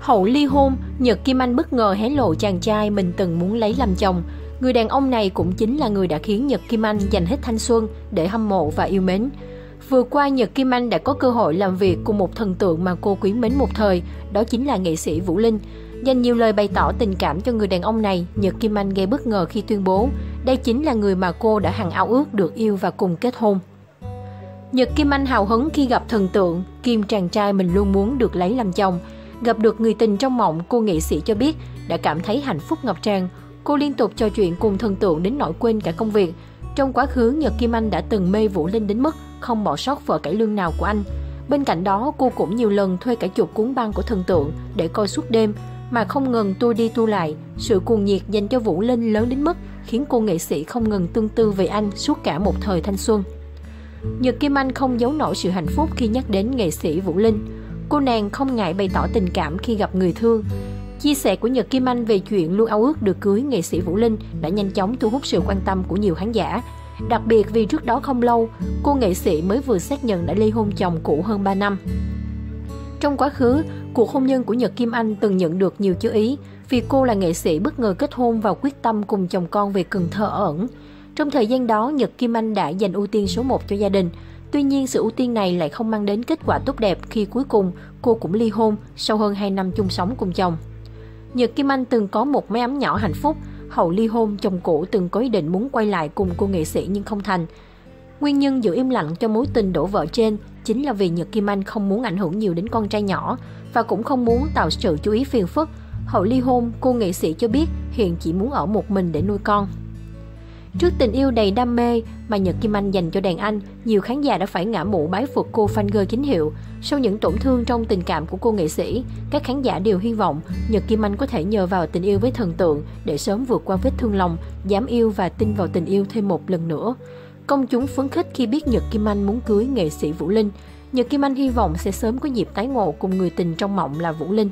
Hậu ly hôn, Nhật Kim Anh bất ngờ hé lộ chàng trai mình từng muốn lấy làm chồng. Người đàn ông này cũng chính là người đã khiến Nhật Kim Anh dành hết thanh xuân để hâm mộ và yêu mến. Vừa qua, Nhật Kim Anh đã có cơ hội làm việc cùng một thần tượng mà cô quý mến một thời, đó chính là nghệ sĩ Vũ Linh. Dành nhiều lời bày tỏ tình cảm cho người đàn ông này, Nhật Kim Anh gây bất ngờ khi tuyên bố đây chính là người mà cô đã hằng ao ước được yêu và cùng kết hôn. Nhật Kim Anh hào hứng khi gặp thần tượng, kim chàng trai mình luôn muốn được lấy làm chồng. Gặp được người tình trong mộng, cô nghệ sĩ cho biết đã cảm thấy hạnh phúc ngập tràn. Cô liên tục trò chuyện cùng thần tượng đến nỗi quên cả công việc. Trong quá khứ, Nhật Kim Anh đã từng mê Vũ Linh đến mức không bỏ sót vở cải lương nào của anh. Bên cạnh đó, cô cũng nhiều lần thuê cả chục cuốn băng của thần tượng để coi suốt đêm, mà không ngừng tua đi tua lại. Sự cuồng nhiệt dành cho Vũ Linh lớn đến mức khiến cô nghệ sĩ không ngừng tương tư về anh suốt cả một thời thanh xuân. Nhật Kim Anh không giấu nổi sự hạnh phúc khi nhắc đến nghệ sĩ Vũ Linh. Cô nàng không ngại bày tỏ tình cảm khi gặp người thương. Chia sẻ của Nhật Kim Anh về chuyện luôn ao ước được cưới nghệ sĩ Vũ Linh đã nhanh chóng thu hút sự quan tâm của nhiều khán giả. Đặc biệt vì trước đó không lâu, cô nghệ sĩ mới vừa xác nhận đã ly hôn chồng cũ hơn 3 năm. Trong quá khứ, cuộc hôn nhân của Nhật Kim Anh từng nhận được nhiều chú ý vì cô là nghệ sĩ bất ngờ kết hôn và quyết tâm cùng chồng con về Cần Thơ ở ẩn. Trong thời gian đó, Nhật Kim Anh đã dành ưu tiên số 1 cho gia đình. Tuy nhiên, sự ưu tiên này lại không mang đến kết quả tốt đẹp khi cuối cùng cô cũng ly hôn sau hơn 2 năm chung sống cùng chồng. Nhật Kim Anh từng có một mái ấm nhỏ hạnh phúc. Hậu ly hôn, chồng cũ từng có ý định muốn quay lại cùng cô nghệ sĩ nhưng không thành. Nguyên nhân giữ im lặng cho mối tình đổ vỡ trên chính là vì Nhật Kim Anh không muốn ảnh hưởng nhiều đến con trai nhỏ và cũng không muốn tạo sự chú ý phiền phức. Hậu ly hôn, cô nghệ sĩ cho biết hiện chỉ muốn ở một mình để nuôi con. Trước tình yêu đầy đam mê mà Nhật Kim Anh dành cho đàn anh, nhiều khán giả đã phải ngã mũ bái phục cô fan girl chính hiệu. Sau những tổn thương trong tình cảm của cô nghệ sĩ, các khán giả đều hy vọng Nhật Kim Anh có thể nhờ vào tình yêu với thần tượng để sớm vượt qua vết thương lòng, dám yêu và tin vào tình yêu thêm một lần nữa. Công chúng phấn khích khi biết Nhật Kim Anh muốn cưới nghệ sĩ Vũ Linh. Nhật Kim Anh hy vọng sẽ sớm có dịp tái ngộ cùng người tình trong mộng là Vũ Linh.